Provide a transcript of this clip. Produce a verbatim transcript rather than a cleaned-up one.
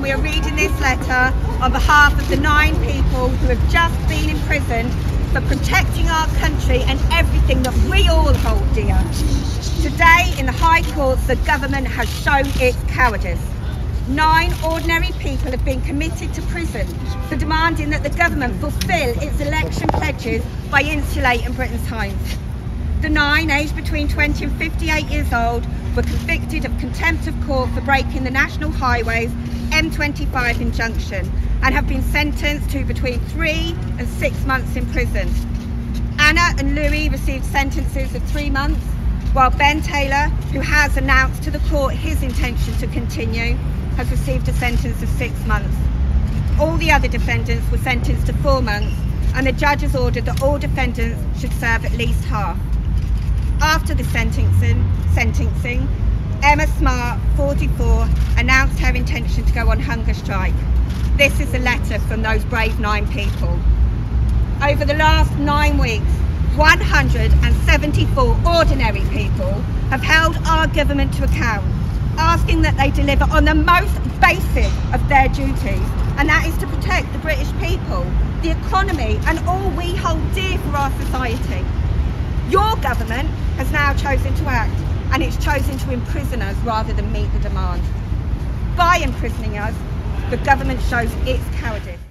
We are reading this letter on behalf of the nine people who have just been imprisoned for protecting our country and everything that we all hold dear. Today in the High Court, the government has shown its cowardice. Nine ordinary people have been committed to prison for demanding that the government fulfil its election pledges by insulating Britain's homes. The nine, aged between twenty and fifty-eight years old, were convicted of contempt of court for breaking the National Highways M twenty-five injunction and have been sentenced to between three and six months in prison. Anna and Louis received sentences of three months, while Ben Taylor, who has announced to the court his intention to continue, has received a sentence of six months. All the other defendants were sentenced to four months and the judge has ordered that all defendants should serve at least half. After the sentencing, sentencing, Emma Smart, forty-four, announced her intention to go on hunger strike. This is a letter from those brave nine people. Over the last nine weeks, one hundred seventy-four ordinary people have held our government to account, asking that they deliver on the most basic of their duties, and that is to protect the British people, the economy and all we hold dear for our society. Your government has now chosen to act, and it's chosen to imprison us rather than meet the demand. By imprisoning us, the government shows its cowardice.